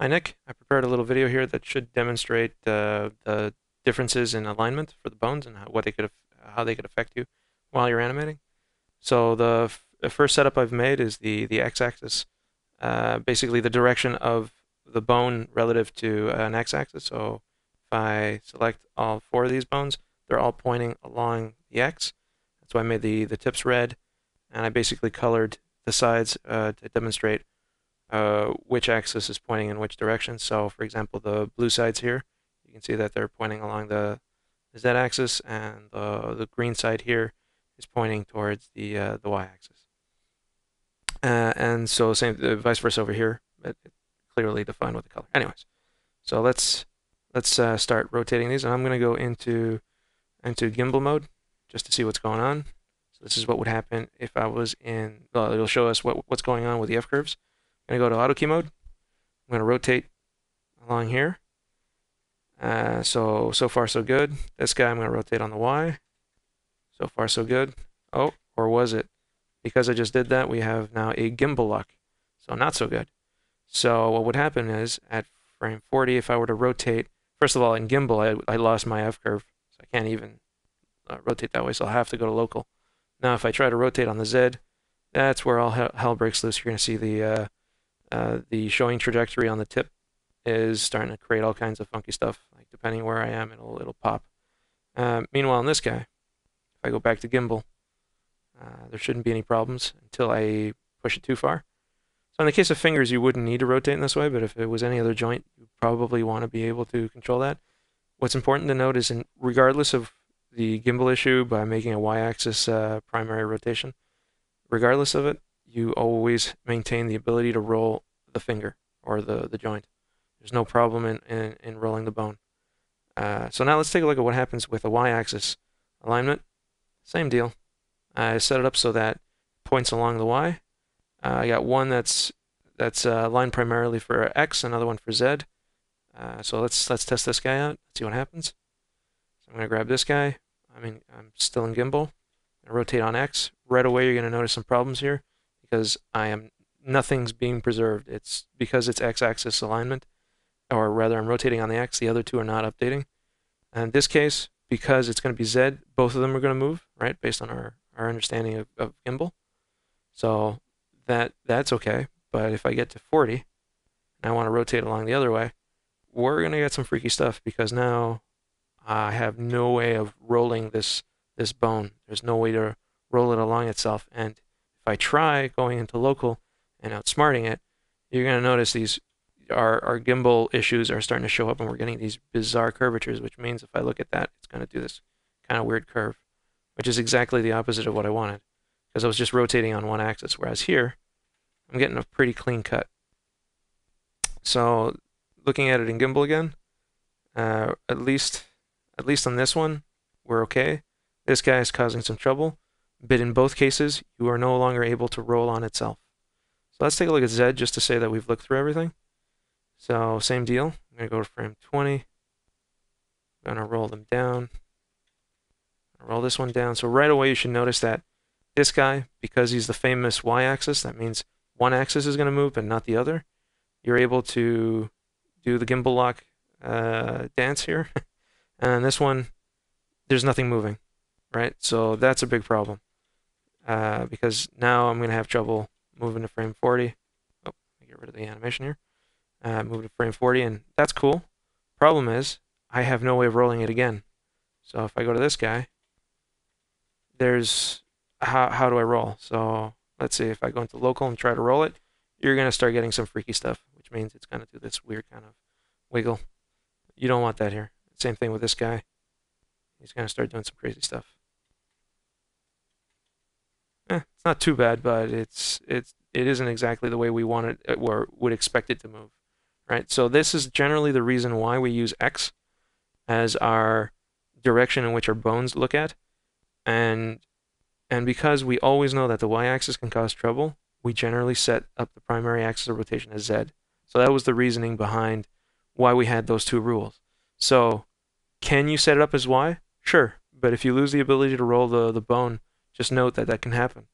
Hi, Nick. I prepared a little video here that should demonstrate the differences in alignment for the bones and how they could affect you while you're animating. So the first setup I've made is the x-axis, basically the direction of the bone relative to an x-axis. So if I select all four of these bones, they're all pointing along the x. That's why I made the tips red, and I basically colored the sides to demonstrate which axis is pointing in which direction. So for example, the blue sides here, you can see that they're pointing along the z-axis, and the green side here is pointing towards the y-axis. And so same vice versa over here, but clearly defined with the color. Anyways, so let's start rotating these, and I'm going to go into gimbal mode just to see what's going on. So this is what would happen if I was in, well, it'll show us what's going on with the f-curves. I'm going to go to auto key mode. I'm going to rotate along here. So far so good. This guy I'm going to rotate on the Y. So far so good. Oh, or was it? Because I just did that, we have now a gimbal lock. So not so good. So what would happen is at frame 40, if I were to rotate, first of all, in gimbal, I lost my F-curve. So I can't even rotate that way, so I'll have to go to local. Now if I try to rotate on the Z, that's where all hell breaks loose. You're going to see the showing trajectory on the tip is starting to create all kinds of funky stuff. Like depending where I am, it'll pop. Meanwhile, in this guy, if I go back to gimbal, there shouldn't be any problems until I push it too far. So in the case of fingers, you wouldn't need to rotate in this way, but if it was any other joint, you probably want to be able to control that. What's important to note is, regardless of the gimbal issue by making a y-axis primary rotation, regardless of it, you always maintain the ability to roll the finger or the joint. There's no problem in rolling the bone. So now let's take a look at what happens with a y-axis alignment. Same deal. I set it up so that points along the y. I got one that's aligned primarily for x, another one for z. So let's test this guy out. Let's see what happens. So I'm going to grab this guy. I'm still in gimbal. I rotate on x. Right away, you're going to notice some problems here, because nothing's being preserved. It's because it's x-axis alignment, or rather I'm rotating on the x, the other two are not updating. And in this case, because it's going to be z, both of them are going to move, right, based on our understanding of gimbal. So that's okay, but if I get to 40, and I want to rotate along the other way, we're going to get some freaky stuff, because now I have no way of rolling this bone. There's no way to roll it along itself, and if I try going into local and outsmarting it, you're going to notice these our gimbal issues are starting to show up, and we're getting these bizarre curvatures, which means if I look at that, it's going to do this kind of weird curve, which is exactly the opposite of what I wanted, because I was just rotating on one axis, whereas here I'm getting a pretty clean cut. So looking at it in gimbal again, at least on this one, we're okay. This guy is causing some trouble. But in both cases, you are no longer able to roll on itself. So let's take a look at Z just to say that we've looked through everything. So same deal. I'm going to go to frame 20. I'm going to roll them down. Roll this one down. So right away you should notice that this guy, because he's the famous y-axis, that means one axis is going to move but not the other. You're able to do the gimbal lock dance here. And this one, there's nothing moving, right? So that's a big problem. Because now I'm going to have trouble moving to frame 40. Oh, let me get rid of the animation here. Move to frame 40, and that's cool. Problem is, I have no way of rolling it again. So if I go to this guy, there's how do I roll? So let's see, if I go into local and try to roll it, you're going to start getting some freaky stuff, which means it's going to do this weird kind of wiggle. You don't want that here. Same thing with this guy. He's going to start doing some crazy stuff. It's not too bad, but it isn't exactly the way we want it or would expect it to move, right? So this is generally the reason why we use X as our direction in which our bones look at, and because we always know that the y-axis can cause trouble, we generally set up the primary axis of rotation as Z. So that was the reasoning behind why we had those two rules. So can you set it up as Y? Sure, but if you lose the ability to roll the bone, just note that that can happen.